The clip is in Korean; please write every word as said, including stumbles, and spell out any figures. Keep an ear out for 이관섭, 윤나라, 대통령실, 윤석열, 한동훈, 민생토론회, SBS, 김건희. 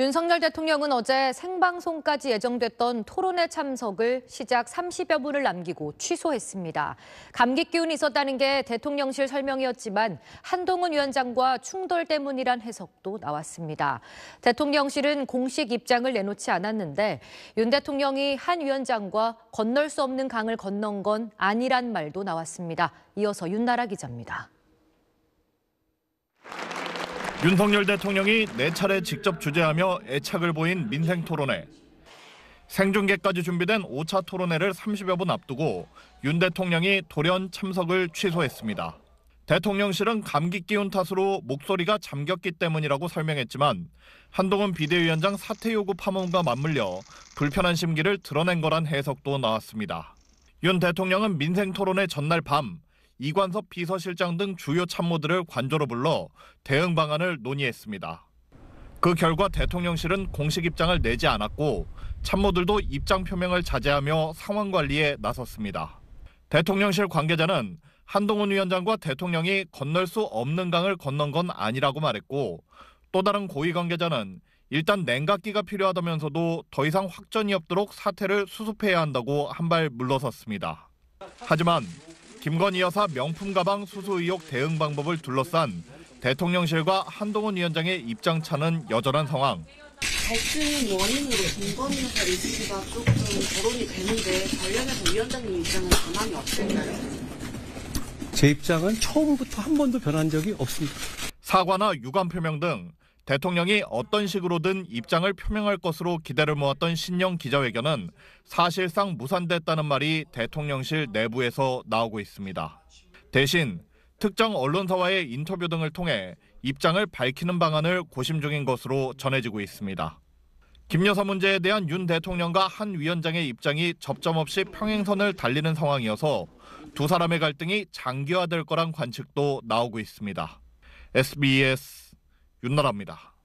윤석열 대통령은 어제 생방송까지 예정됐던 토론회 참석을 시작 삼십여 분을 남기고 취소했습니다. 감기 기운이 있었다는 게 대통령실 설명이었지만 한동훈 위원장과 충돌 때문이란 해석도 나왔습니다. 대통령실은 공식 입장을 내놓지 않았는데 윤 대통령이 한 위원장과 건널 수 없는 강을 건넌 건 아니란 말도 나왔습니다. 이어서 윤나라 기자입니다. 윤석열 대통령이 네 차례 직접 주재하며 애착을 보인 민생 토론회. 생중계까지 준비된 오 차 토론회를 삼십여 분 앞두고 윤 대통령이 돌연 참석을 취소했습니다. 대통령실은 감기 기운 탓으로 목소리가 잠겼기 때문이라고 설명했지만 한동훈 비대위원장 사퇴 요구 파문과 맞물려 불편한 심기를 드러낸 거란 해석도 나왔습니다. 윤 대통령은 민생 토론회 전날 밤 이관섭 비서실장 등 주요 참모들을 관저로 불러 대응 방안을 논의했습니다. 그 결과 대통령실은 공식 입장을 내지 않았고 참모들도 입장 표명을 자제하며 상황 관리에 나섰습니다. 대통령실 관계자는 한동훈 위원장과 대통령이 건널 수 없는 강을 건넌 건 아니라고 말했고 또 다른 고위 관계자는 일단 냉각기가 필요하다면서도 더 이상 확전이 없도록 사태를 수습해야 한다고 한발 물러섰습니다. 하지만 김건희 여사 명품 가방 수수 의혹 대응 방법을 둘러싼 대통령실과 한동훈 위원장의 입장차는 여전한 상황. 갈등 원인으로 김건희 여사 이슈가 조금 거론이 되는데 관련해서 위원장님 입장은 변함이 없을까요? 제 입장은 처음부터 한 번도 변한 적이 없습니다. 사과나 유감 표명 등 대통령이 어떤 식으로든 입장을 표명할 것으로 기대를 모았던 신년 기자회견은 사실상 무산됐다는 말이 대통령실 내부에서 나오고 있습니다. 대신 특정 언론사와의 인터뷰 등을 통해 입장을 밝히는 방안을 고심 중인 것으로 전해지고 있습니다. 김 여사 문제에 대한 윤 대통령과 한 위원장의 입장이 접점 없이 평행선을 달리는 상황이어서 두 사람의 갈등이 장기화될 거란 관측도 나오고 있습니다. 에스비에스 윤나라입니다.